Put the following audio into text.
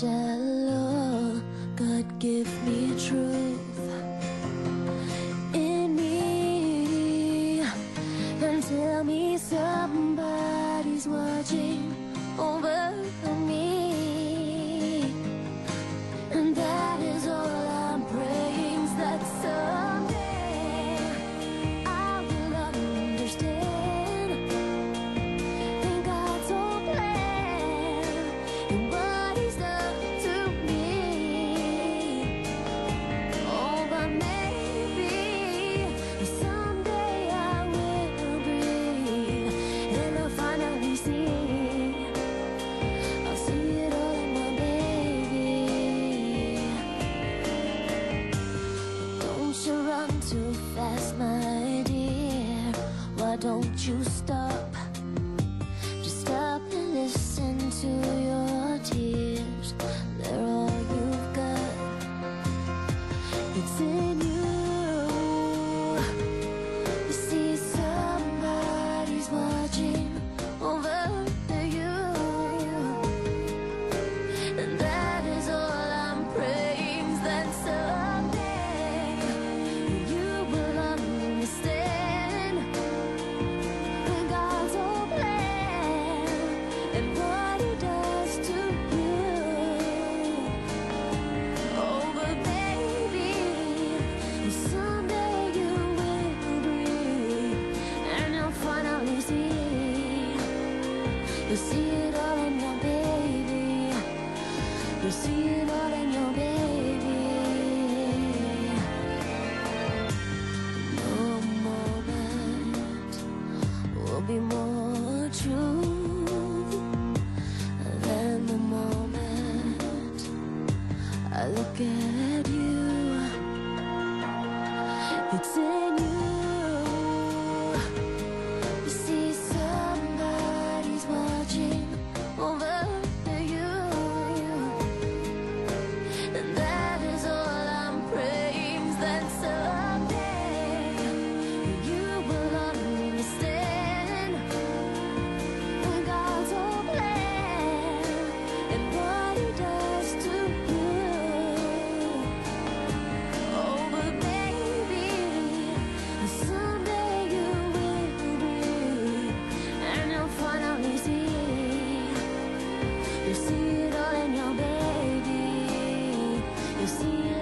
shallow. God, give me truth in me, and tell me somebody's watching over me. And that is all I'm praying, is that someday I will understand that God's whole plan and what He's done to me. Oh, but maybe someday I will breathe and I'll finally see. Too fast, my dear. Why don't you stop? Just stop and listen to your tears. They're all you've got. It's in you. You see, somebody's watching over you. And that is all I'm praying, that you see it all in your baby. You see it all in your baby. No moment will be more true than the moment I look at you. It's in you. You see it all in your baby. You see it.